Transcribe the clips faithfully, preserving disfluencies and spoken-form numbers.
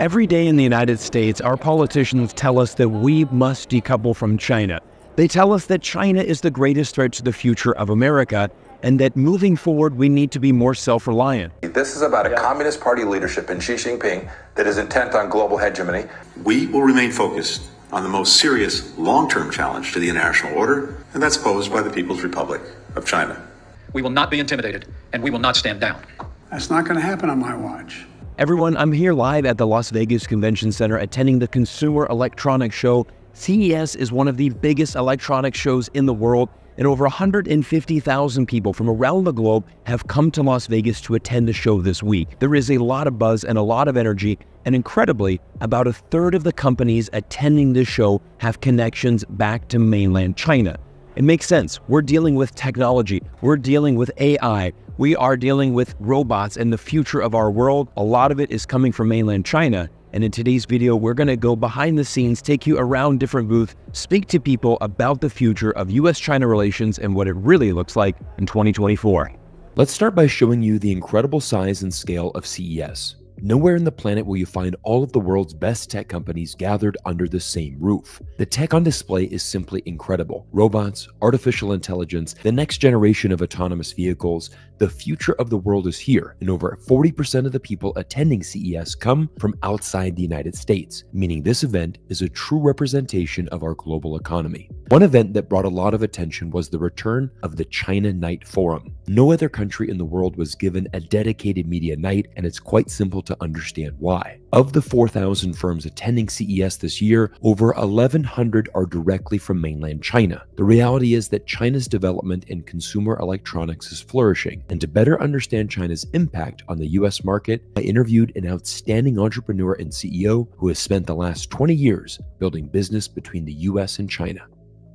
Every day in the United States, our politicians tell us that we must decouple from China. They tell us that China is the greatest threat to the future of America, and that moving forward, we need to be more self-reliant. This is about a yeah. Communist Party leadership in Xi Jinping that is intent on global hegemony. We will remain focused on the most serious long-term challenge to the international order, and that's posed by the People's Republic of China. We will not be intimidated, and we will not stand down. That's not going to happen on my watch. Everyone, I'm here live at the Las Vegas Convention Center attending the Consumer Electronics Show. C E S is one of the biggest electronics shows in the world, and over one hundred fifty thousand people from around the globe have come to Las Vegas to attend the show this week. There is a lot of buzz and a lot of energy, and incredibly, about a third of the companies attending this show have connections back to mainland China. It makes sense. We're dealing with technology. We're dealing with A I. We are dealing with robots and the future of our world. A lot of it is coming from mainland China. And in today's video, we're going to go behind the scenes, take you around different booths, speak to people about the future of U S China relations and what it really looks like in twenty twenty-four. Let's start by showing you the incredible size and scale of C E S. Nowhere in the planet will you find all of the world's best tech companies gathered under the same roof. The tech on display is simply incredible. Robots, artificial intelligence, the next generation of autonomous vehicles, the future of the world is here, and over forty percent of the people attending C E S come from outside the United States, meaning this event is a true representation of our global economy. One event that brought a lot of attention was the return of the China Night Forum. No other country in the world was given a dedicated media night, and it's quite simple to to understand why. Of the four thousand firms attending C E S this year, over eleven hundred are directly from mainland China. The reality is that China's development in consumer electronics is flourishing, and to better understand China's impact on the U S market, I interviewed an outstanding entrepreneur and C E O who has spent the last twenty years building business between the U S and China.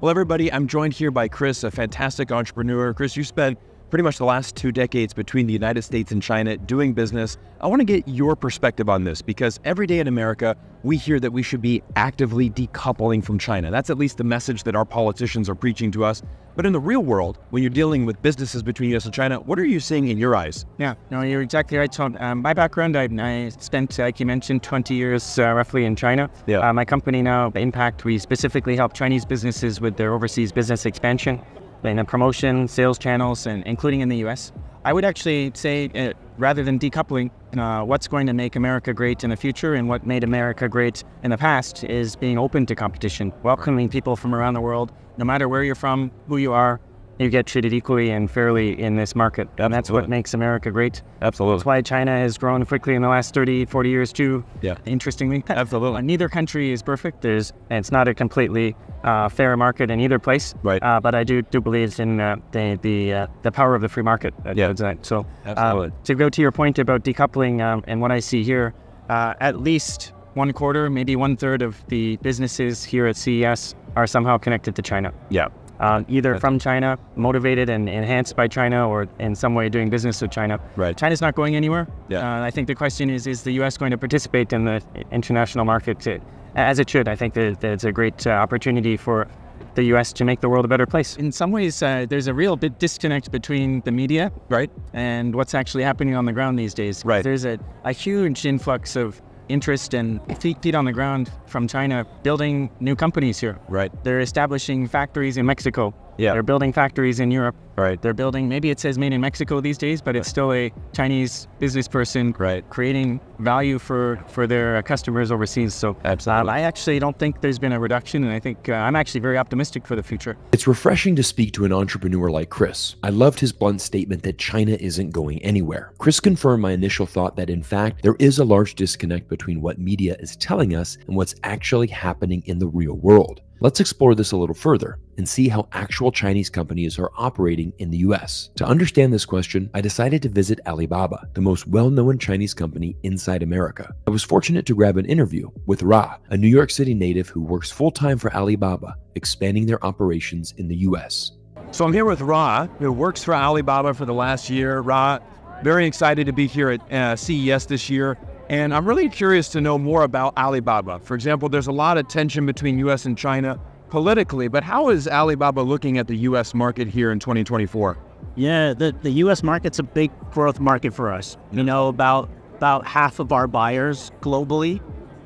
Well, everybody, I'm joined here by Chris, a fantastic entrepreneur. Chris, you spent pretty much the last two decades between the United States and China doing business. I want to get your perspective on this, because every day in America, we hear that we should be actively decoupling from China. That's at least the message that our politicians are preaching to us. But in the real world, when you're dealing with businesses between U S and China, what are you seeing in your eyes? Yeah, no, you're exactly right, Tom. Um, my background, I, I spent, like you mentioned, twenty years uh, roughly in China. Yeah. Uh, my company now, Impact, we specifically help Chinese businesses with their overseas business expansion in the promotion, sales channels, and including in the U S. I would actually say, uh, rather than decoupling, uh, what's going to make America great in the future and what made America great in the past is being open to competition, welcoming people from around the world. No matter where you're from, who you are, you get treated equally and fairly in this market. Absolutely. And that's what makes America great. Absolutely. That's why China has grown quickly in the last thirty, forty years too. Yeah. Interestingly. Absolutely. Neither country is perfect. There's, and it's not a completely uh, fair market in either place. Right. Uh, but I do do believe in uh, the the, uh, the power of the free market. That, yeah. That. So uh, to go to your point about decoupling um, and what I see here, uh, at least one quarter, maybe one third of the businesses here at C E S are somehow connected to China. Yeah. Uh, either from China, motivated and enhanced by China, or in some way doing business with China. Right. China's not going anywhere. Yeah. Uh, I think the question is, is the U S going to participate in the international market to, as it should? I think that, that it's a great uh, opportunity for the U S to make the world a better place. In some ways, uh, there's a real bit disconnect between the media, right, and what's actually happening on the ground these days. Right. There's a, a huge influx of interest and feet on the ground from China building new companies here. Right. They're establishing factories in Mexico. Yeah. They're building factories in Europe. Right. They're building, maybe it says made in Mexico these days, but it's still a Chinese business person, right, creating value for, for their customers overseas. So absolutely. Um, I actually don't think there's been a reduction, and I think uh, I'm actually very optimistic for the future. It's refreshing to speak to an entrepreneur like Chris. I loved his blunt statement that China isn't going anywhere. Chris confirmed my initial thought that in fact, there is a large disconnect between what media is telling us and what's actually happening in the real world. Let's explore this a little further and see how actual Chinese companies are operating in the U S. To understand this question, I decided to visit Alibaba, the most well-known Chinese company inside America. I was fortunate to grab an interview with Ra, a New York City native who works full-time for Alibaba, expanding their operations in the U S. So I'm here with Ra, who works for Alibaba for the last year. Ra, very excited to be here at uh, C E S this year. And I'm really curious to know more about Alibaba. For example, there's a lot of tension between U S and China politically, but how is Alibaba looking at the U S market here in twenty twenty-four? Yeah, the, the U S market's a big growth market for us. You know, about, about half of our buyers globally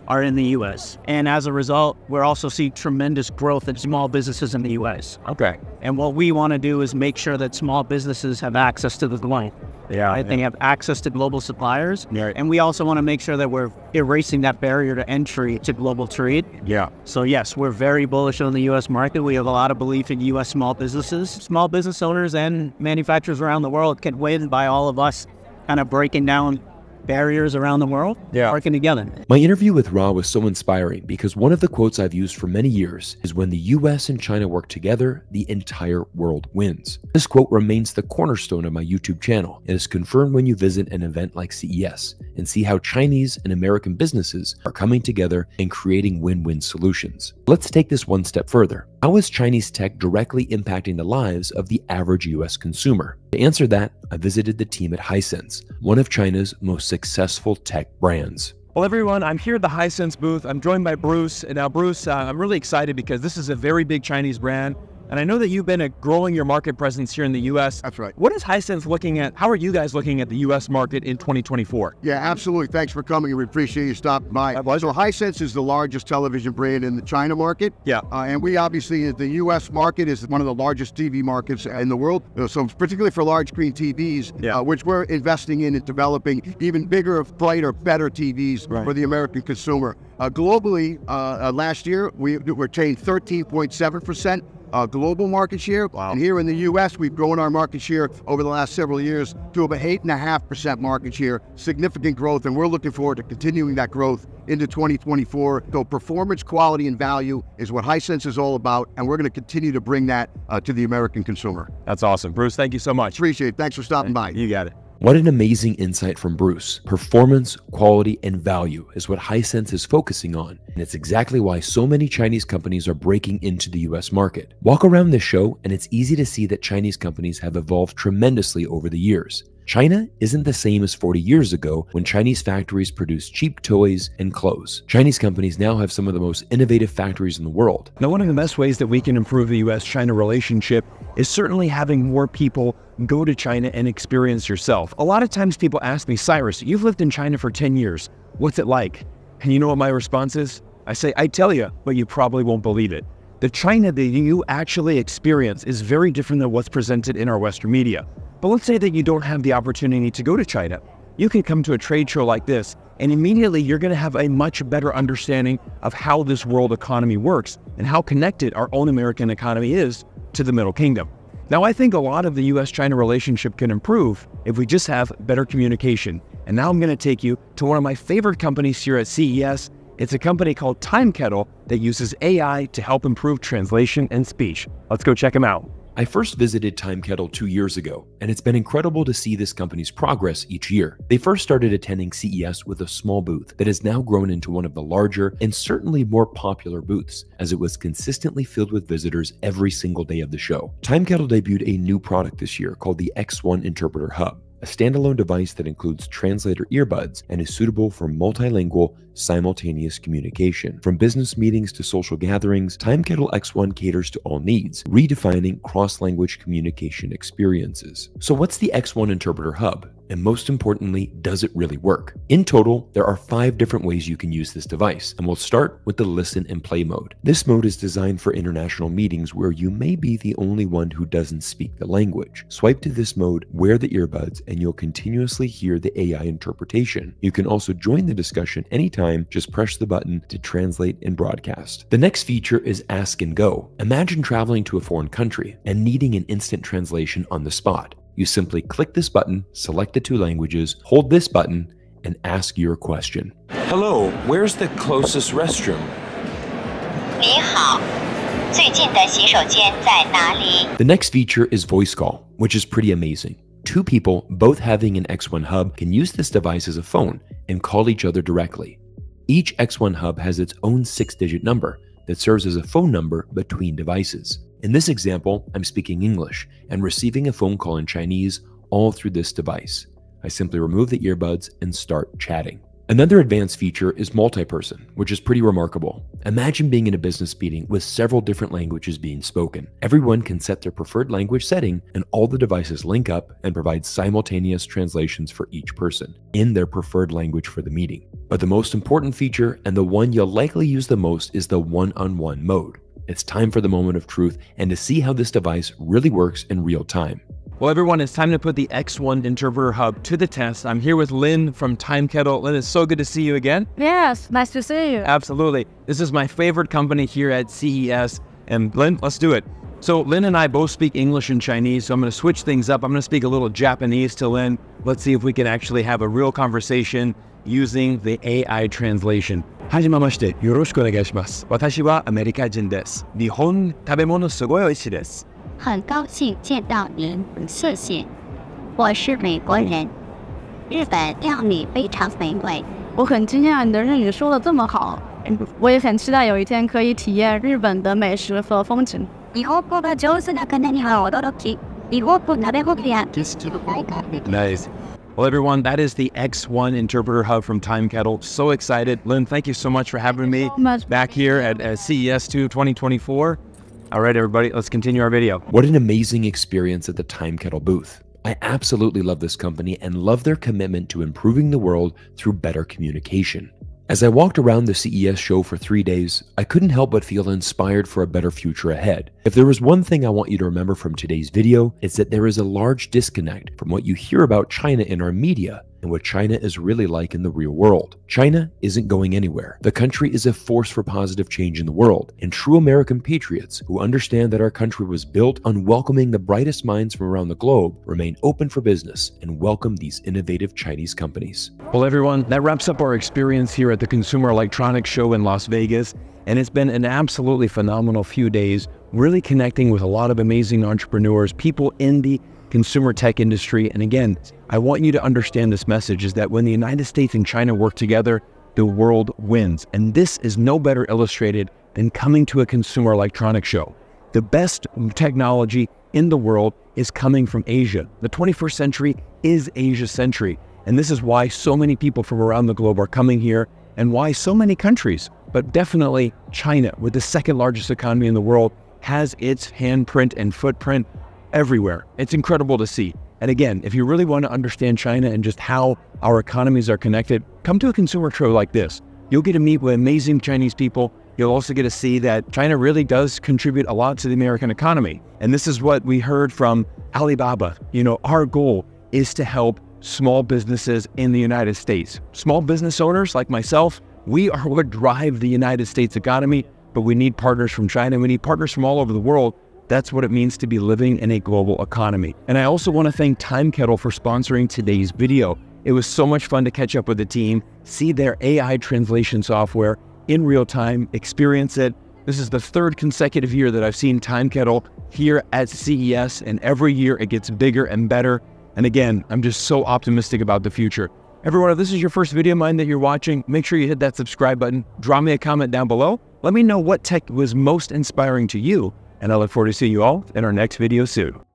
are in the U S And as a result, we're also seeing tremendous growth in small businesses in the U S Okay. And what we want to do is make sure that small businesses have access to the line. Yeah, right? Yeah. They have access to global suppliers. Yeah. And we also want to make sure that we're erasing that barrier to entry to global trade. Yeah. So yes, we're very bullish on the U S market. We have a lot of belief in U S small businesses. Small business owners and manufacturers around the world can win by all of us kind of breaking down barriers around the world, yeah. working together. My interview with Ra was so inspiring because one of the quotes I've used for many years is when the U S and China work together, the entire world wins. This quote remains the cornerstone of my YouTube channel and is confirmed when you visit an event like C E S and see how Chinese and American businesses are coming together and creating win-win solutions. Let's take this one step further. How is Chinese tech directly impacting the lives of the average U S consumer? To answer that, I visited the team at Hisense, one of China's most successful tech brands. Well, everyone, I'm here at the Hisense booth. I'm joined by Bruce. And now, Bruce, uh, I'm really excited because this is a very big Chinese brand. And I know that you've been uh, growing your market presence here in the U S. That's right. What is Hisense looking at? How are you guys looking at the U S market in twenty twenty-four? Yeah, absolutely. Thanks for coming. We appreciate you stopping by. My pleasure. So Hisense is the largest television brand in the China market. Yeah. Uh, and we obviously, the U S market is one of the largest T V markets in the world. So particularly for large screen T Vs, yeah. uh, which we're investing in and developing even bigger, brighter, better T Vs right. for the American consumer. Uh, globally, uh, uh, last year, we retained thirteen point seven percent. Uh, global market share, wow. and here in the U S we've grown our market share over the last several years to about eight point five percent market share, significant growth, and we're looking forward to continuing that growth into twenty twenty-four. So performance, quality, and value is what Hisense is all about, and we're going to continue to bring that uh, to the American consumer. That's awesome. Bruce, thank you so much. Appreciate it. Thanks for stopping by. You got it. What an amazing insight from Bruce. Performance, quality, and value is what Hisense is focusing on, and it's exactly why so many Chinese companies are breaking into the U S market. Walk around this show, and it's easy to see that Chinese companies have evolved tremendously over the years. China isn't the same as forty years ago when Chinese factories produced cheap toys and clothes. Chinese companies now have some of the most innovative factories in the world. Now, one of the best ways that we can improve the U S China relationship is certainly having more people go to China and experience yourself. A lot of times people ask me, Cyrus, you've lived in China for ten years. What's it like? And you know what my response is? I say, I tell you, but you probably won't believe it. The China that you actually experience is very different than what's presented in our Western media. But let's say that you don't have the opportunity to go to China. You can come to a trade show like this, and immediately you're going to have a much better understanding of how this world economy works and how connected our own American economy is to the Middle Kingdom. Now, I think a lot of the U S China relationship can improve if we just have better communication. And now I'm going to take you to one of my favorite companies here at C E S. It's a company called Timekettle that uses A I to help improve translation and speech. Let's go check them out. I first visited Timekettle two years ago, and it's been incredible to see this company's progress each year. They first started attending C E S with a small booth that has now grown into one of the larger and certainly more popular booths, as it was consistently filled with visitors every single day of the show. Timekettle debuted a new product this year called the X one Interpreter Hub, a standalone device that includes translator earbuds and is suitable for multilingual, simultaneous communication. From business meetings to social gatherings, Timekettle X one caters to all needs, redefining cross-language communication experiences. So what's the X one Interpreter Hub? And most importantly, does it really work? In total, there are five different ways you can use this device, and we'll start with the listen and play mode. This mode is designed for international meetings where you may be the only one who doesn't speak the language. Swipe to this mode, wear the earbuds, and you'll continuously hear the A I interpretation. You can also join the discussion anytime, just press the button to translate and broadcast. The next feature is Ask and Go. Imagine traveling to a foreign country and needing an instant translation on the spot. You simply click this button, select the two languages, hold this button, and ask your question. Hello, where's the closest restroom? 你好,最近的洗手间在哪里? The next feature is voice call, which is pretty amazing. Two people, both having an X one Hub, can use this device as a phone and call each other directly. Each X one Hub has its own six-digit number that serves as a phone number between devices. In this example, I'm speaking English and receiving a phone call in Chinese all through this device. I simply remove the earbuds and start chatting. Another advanced feature is multi-person, which is pretty remarkable. Imagine being in a business meeting with several different languages being spoken. Everyone can set their preferred language setting and all the devices link up and provide simultaneous translations for each person in their preferred language for the meeting. But the most important feature, and the one you'll likely use the most, is the one-on-one mode. It's time for the moment of truth and to see how this device really works in real time. Well, everyone, it's time to put the X one Interpreter Hub to the test. I'm here with Lynn from Timekettle. Lynn, it's so good to see you again. Yes, nice to see you. Absolutely. This is my favorite company here at C E S. And Lynn, let's do it. So Lynn and I both speak English and Chinese, so I'm going to switch things up. I'm going to speak a little Japanese to Lynn. Let's see if we can actually have a real conversation using the A I translation. Hajimemashite, yoroshiku onegaishimasu. Watashi wa Amerikajin desu. Nihon tabemono sugoi oishii desu. 很高兴见到您，谢谢。我是美国人，日本料理非常美味。我很惊讶你的日语说得这么好，我也很期待有一天可以体验日本的美食和风景。日本語が上手な方には驚き、日本語鍋料理や景色を体感できます。 Well, everyone, that is the X one Interpreter Hub from Timekettle. So excited, Lynn. Thank you so much for having me back here at C E S two twenty twenty-four. All right, everybody, let's continue our video. What an amazing experience at the Timekettle booth. I absolutely love this company and love their commitment to improving the world through better communication. As I walked around the C E S show for three days, I couldn't help but feel inspired for a better future ahead. If there was one thing I want you to remember from today's video, it's that there is a large disconnect from what you hear about China in our media and what China is really like in the real world. China isn't going anywhere. The country is a force for positive change in the world, and true American patriots who understand that our country was built on welcoming the brightest minds from around the globe remain open for business and welcome these innovative Chinese companies. Well, everyone, that wraps up our experience here at the Consumer Electronics Show in Las Vegas, and it's been an absolutely phenomenal few days, really connecting with a lot of amazing entrepreneurs, people in the consumer tech industry. And again, I want you to understand this message is that when the United States and China work together, the world wins. And this is no better illustrated than coming to a Consumer Electronics Show. The best technology in the world is coming from Asia. The twenty-first century is Asia's century. And this is why so many people from around the globe are coming here and why so many countries, but definitely China, with the second largest economy in the world, has its handprint and footprint everywhere. It's incredible to see. And again, if you really want to understand China and just how our economies are connected, come to a consumer show like this. You'll get to meet with amazing Chinese people. You'll also get to see that China really does contribute a lot to the American economy. And this is what we heard from Alibaba. You know, our goal is to help small businesses in the United States. Small business owners like myself, we are what drive the United States economy, but we need partners from China. We need partners from all over the world. That's what it means to be living in a global economy. And I also want to thank Timekettle for sponsoring today's video. It was so much fun to catch up with the team, see their A I translation software in real time, experience it. This is the third consecutive year that I've seen Timekettle here at C E S, and every year it gets bigger and better. And again, I'm just so optimistic about the future. Everyone, if this is your first video of mine that you're watching, make sure you hit that subscribe button. Drop me a comment down below. Let me know what tech was most inspiring to you. And I look forward to seeing you all in our next video soon.